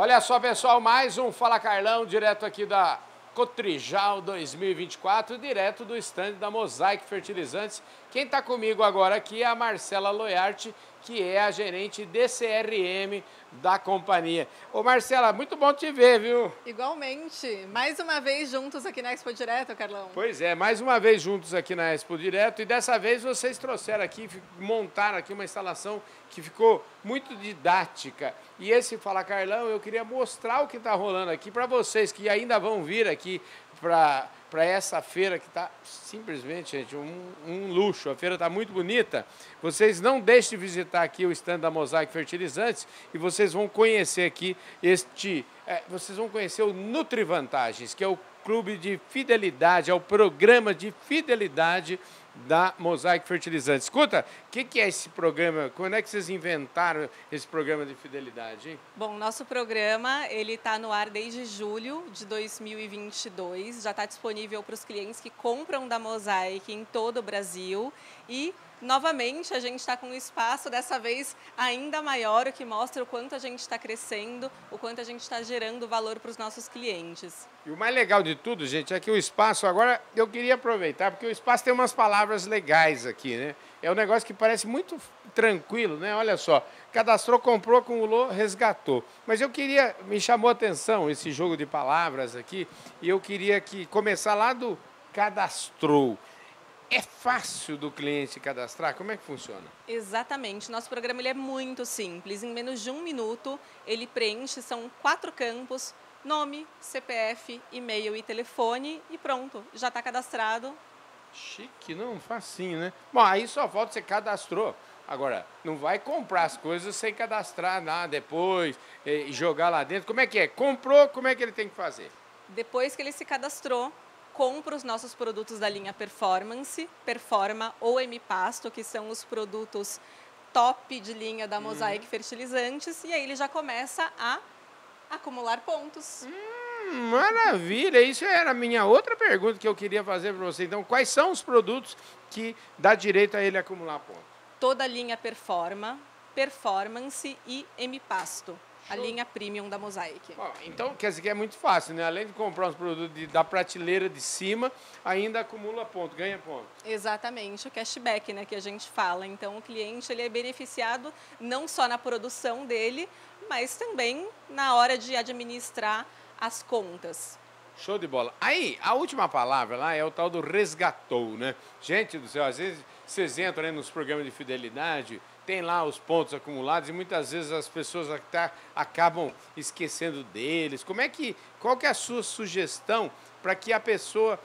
Olha só, pessoal, mais um Fala Carlão, direto aqui da Cotrijal 2024, direto do stand da Mosaic Fertilizantes. Quem está comigo agora aqui é a Marcela Loyarte, que é a gerente DCRM da companhia. Ô Marcela, muito bom te ver, viu? Igualmente, mais uma vez juntos aqui na Expo Direto, Carlão. Pois é, mais uma vez juntos aqui na Expo Direto, e dessa vez vocês trouxeram aqui, montaram aqui uma instalação que ficou muito didática. E esse Fala Carlão, eu queria mostrar o que está rolando aqui para vocês que ainda vão vir aqui para essa feira que está simplesmente, gente, um luxo. A feira está muito bonita. Vocês não deixem de visitar aqui o stand da Mosaic Fertilizantes e vocês vão conhecer aqui vocês vão conhecer o Nutrivantagens, que é o clube de fidelidade, é o programa de fidelidade da Mosaic Fertilizantes. Escuta, o que é esse programa? Quando é que vocês inventaram esse programa de fidelidade, hein? Bom, nosso programa ele está no ar desde julho de 2022, já está disponível para os clientes que compram da Mosaic em todo o Brasil e novamente a gente está com um espaço dessa vez ainda maior, o que mostra o quanto a gente está crescendo, o quanto a gente está gerando valor para os nossos clientes. E o mais legal de tudo, gente, é que o espaço agora, eu queria aproveitar, porque o espaço tem umas palavras legais aqui, né? É um negócio que parece muito tranquilo, né? Olha só, cadastrou, comprou, acumulou, resgatou. Mas me chamou a atenção esse jogo de palavras aqui, e eu queria começar lá do cadastrou. É fácil do cliente cadastrar? Como é que funciona? Exatamente. Nosso programa ele é muito simples. Em menos de um minuto, ele preenche, são 4 campos, nome, CPF, e-mail e telefone e pronto, já está cadastrado. Chique, não? Facinho, né? Bom, aí só falta você cadastrou. Agora, não vai comprar as coisas sem cadastrar nada depois e jogar lá dentro. Como é que é? Comprou, como é que ele tem que fazer? Depois que ele se cadastrou, compra os nossos produtos da linha Performance, Performa ou M-Pasto, que são os produtos top de linha da Mosaic Fertilizantes, e aí ele já começa a acumular pontos. Maravilha! Isso era a minha outra pergunta que eu queria fazer para você. Então, quais são os produtos que dá direito a ele acumular pontos? Toda a linha Performa, Performance e M-Pasto. A linha premium da Mosaic. Bom, então, quer dizer que é muito fácil, né? Além de comprar os produtos da prateleira de cima, ainda acumula ponto, ganha ponto. Exatamente, o cashback, né, que a gente fala. Então, o cliente ele é beneficiado não só na produção dele, mas também na hora de administrar as contas. Show de bola. Aí, a última palavra lá é o tal do resgatou, né? Gente do céu, às vezes vocês entram, né, nos programas de fidelidade, tem lá os pontos acumulados e muitas vezes as pessoas acabam esquecendo deles. Qual que é a sua sugestão para que a pessoa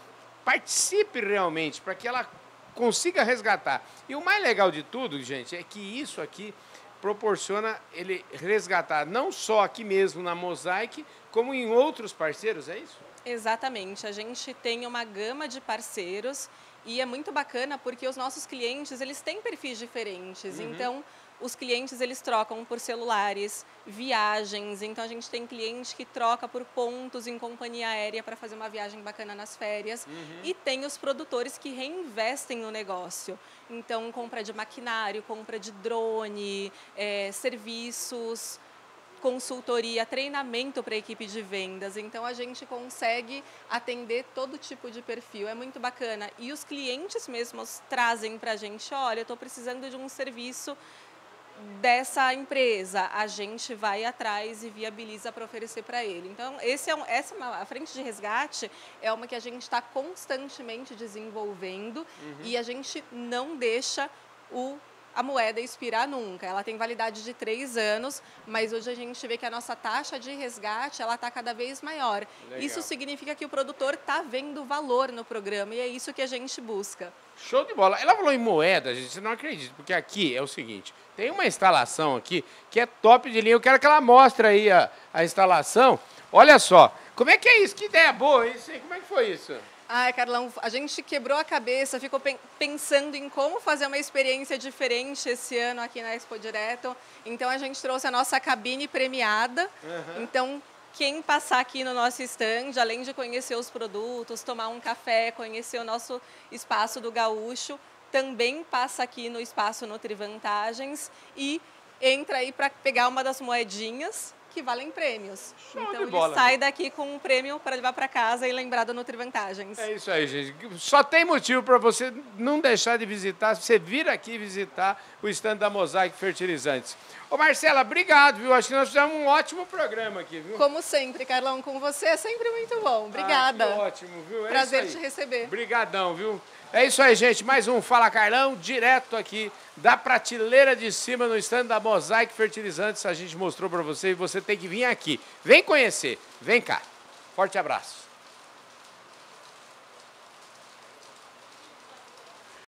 participe realmente, para que ela consiga resgatar? E o mais legal de tudo, gente, é que isso aqui proporciona ele resgatar não só aqui mesmo na Mosaic, como em outros parceiros, é isso? Exatamente, a gente tem uma gama de parceiros e é muito bacana porque os nossos clientes, eles têm perfis diferentes. Uhum. Então, os clientes, eles trocam por celulares, viagens. Então, a gente tem cliente que troca por pontos em companhia aérea para fazer uma viagem bacana nas férias. Uhum. E tem os produtores que reinvestem no negócio. Então, compra de maquinário, compra de drone, serviços, consultoria, treinamento para a equipe de vendas. Então, a gente consegue atender todo tipo de perfil. É muito bacana. E os clientes mesmos trazem para a gente, olha, eu estou precisando de um serviço dessa empresa. A gente vai atrás e viabiliza para oferecer para ele. Então, a frente de resgate é uma que a gente está constantemente desenvolvendo. Uhum. E a gente não deixa a moeda expirar nunca. Ela tem validade de 3 anos, mas hoje a gente vê que a nossa taxa de resgate ela está cada vez maior. Legal. Isso significa que o produtor está vendo valor no programa e é isso que a gente busca. Show de bola. Ela falou em moeda, gente, você não acredita, porque aqui é o seguinte, tem uma instalação aqui que é top de linha. Eu quero que ela mostre aí a instalação. Olha só, como é que é isso? Que ideia boa isso, hein? Como é que foi isso? Ai, Carlão, a gente quebrou a cabeça, ficou pensando em como fazer uma experiência diferente esse ano aqui na Expo Direto. Então, a gente trouxe a nossa cabine premiada. Uhum. Então, quem passar aqui no nosso stand, além de conhecer os produtos, tomar um café, conhecer o nosso espaço do Gaúcho, também passa aqui no espaço Nutrivantagens e entra aí para pegar uma das moedinhas que valem prêmios. Show então ele sai daqui com um prêmio para levar para casa e lembrar do Nutrivantagens. É isso aí, gente. Só tem motivo para você não deixar de visitar, você vir aqui visitar o stand da Mosaic Fertilizantes. Ô Marcela, obrigado, viu? Acho que nós fizemos um ótimo programa aqui, viu? Como sempre, Carlão, com você é sempre muito bom. Obrigada. Ah, que ótimo, viu? É prazer te receber. Obrigadão, viu? É isso aí, gente. Mais um Fala Carlão, direto aqui da prateleira de cima no stand da Mosaic Fertilizantes. A gente mostrou para você e você tem que vir aqui. Vem conhecer. Vem cá. Forte abraço.